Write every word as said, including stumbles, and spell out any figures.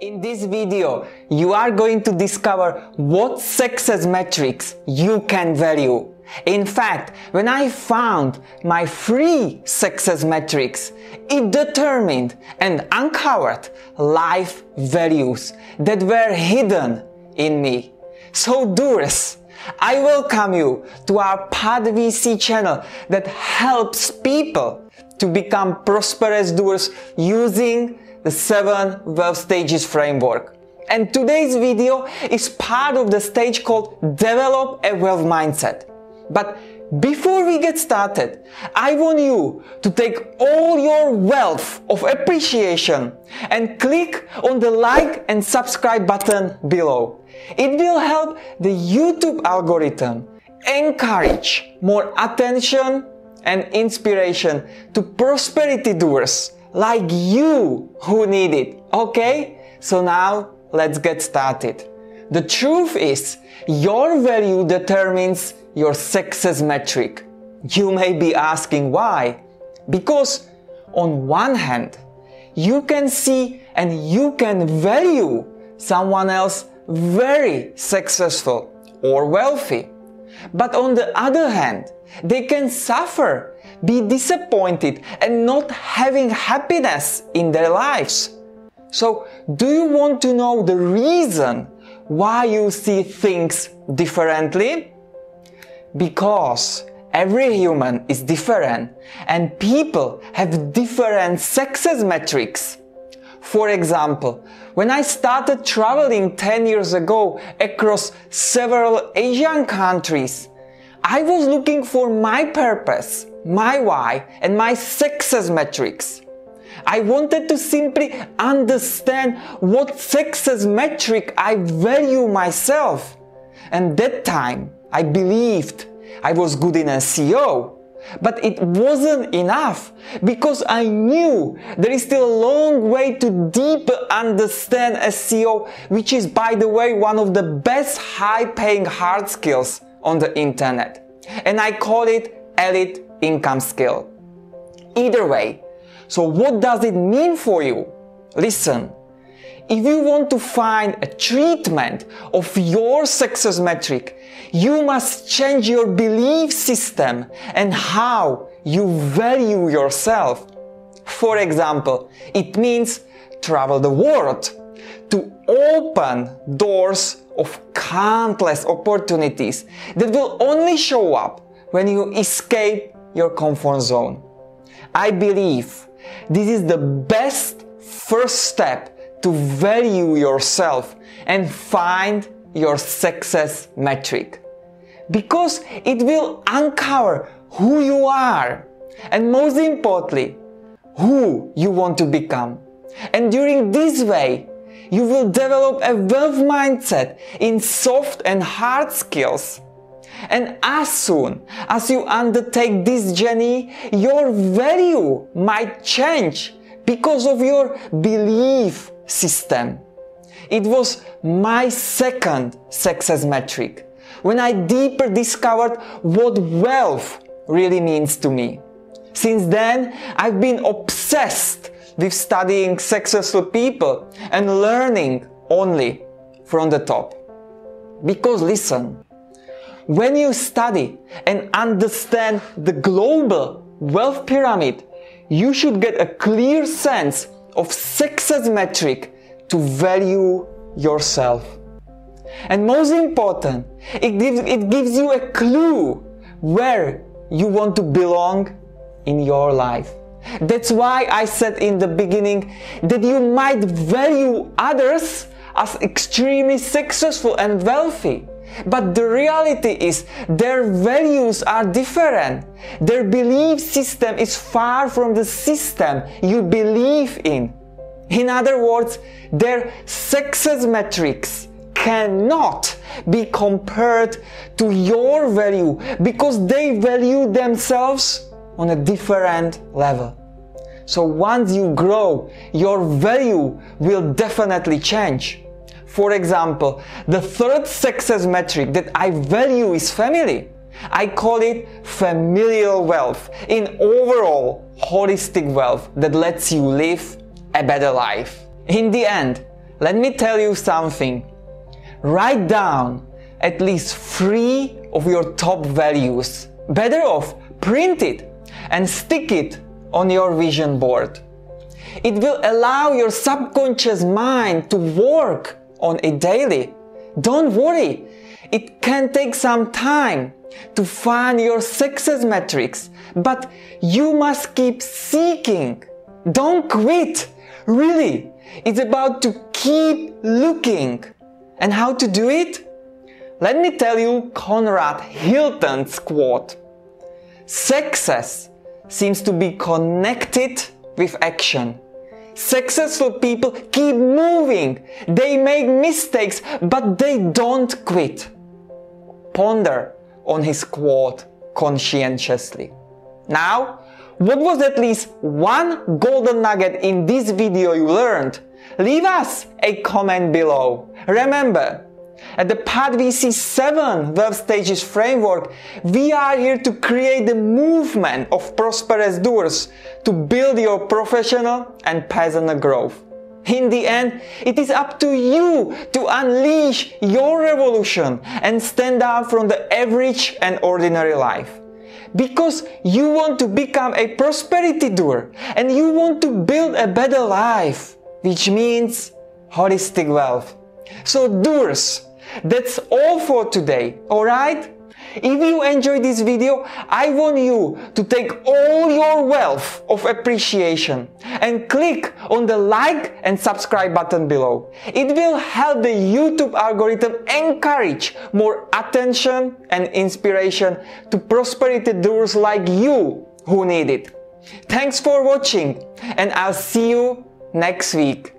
In this video, you are going to discover what success metrics you can value. In fact, when I found my free success metrics, it determined and uncovered life values that were hidden in me. So doers, I welcome you to our Pat V C channel that helps people to become prosperous doers using the seven Wealth Stages Framework. And today's video is part of the stage called Develop a Wealth Mindset. But before we get started, I want you to take all your wealth of appreciation and click on the like and subscribe button below. It will help the YouTube algorithm encourage more attention and inspiration to prosperity doers like you who need it. Okay? So now let's get started. The truth is, your value determines your success metric. You may be asking why? Because on one hand, you can see and you can value someone else very successful or wealthy. But on the other hand, they can suffer, be disappointed, and not having happiness in their lives. So, do you want to know the reason why you see things differently? Because every human is different and people have different success metrics. For example, when I started traveling ten years ago across several Asian countries, I was looking for my purpose, my why, and my success metrics. I wanted to simply understand what success metric I value myself. And that time, I believed I was good in S E O, but it wasn't enough because I knew there is still a long way to deeper understand S E O, which is, by the way, one of the best high-paying hard skills on the internet. And I call it elite income skill. Either way, so what does it mean for you? Listen, if you want to find a treatment of your success metric, you must change your belief system and how you value yourself. For example, it means travel the world to open doors of countless opportunities that will only show up when you escape your comfort zone. I believe this is the best first step to value yourself and find your success metric. Because it will uncover who you are and, most importantly, who you want to become. And during this way, you will develop a wealth mindset in soft and hard skills. And as soon as you undertake this journey, your value might change because of your belief system. It was my second success metric when I deeper discovered what wealth really means to me. Since then, I've been obsessed with studying successful people and learning only from the top. Because listen, when you study and understand the global wealth pyramid, you should get a clear sense of success metric to value yourself. And most important, it gives, it gives you a clue where you want to belong in your life. That's why I said in the beginning that you might value others as extremely successful and wealthy. But the reality is, their values are different. Their belief system is far from the system you believe in. In other words, their success metrics cannot be compared to your value because they value themselves on a different level. So once you grow, your value will definitely change. For example, the third success metric that I value is family. I call it familial wealth, an overall holistic wealth that lets you live a better life. In the end, let me tell you something. Write down at least three of your top values. Better off, print it and stick it on your vision board. It will allow your subconscious mind to work on it daily. Don't worry, it can take some time to find your success metrics, but you must keep seeking. Don't quit, really. It's about to keep looking. And how to do it? Let me tell you Conrad Hilton's quote. Success seems to be connected with action. Successful people keep moving. They make mistakes, but they don't quit. Ponder on his quote conscientiously. Now, what was at least one golden nugget in this video you learned? Leave us a comment below. Remember, at the Pat V C seven Wealth Stages Framework, we are here to create the movement of prosperous doers to build your professional and personal growth. In the end, it is up to you to unleash your revolution and stand out from the average and ordinary life. Because you want to become a prosperity doer and you want to build a better life, which means holistic wealth. So doers, that's all for today, alright? If you enjoyed this video, I want you to take all your wealth of appreciation and click on the like and subscribe button below. It will help the YouTube algorithm encourage more attention and inspiration to prosperity doers like you who need it. Thanks for watching, and I'll see you next week.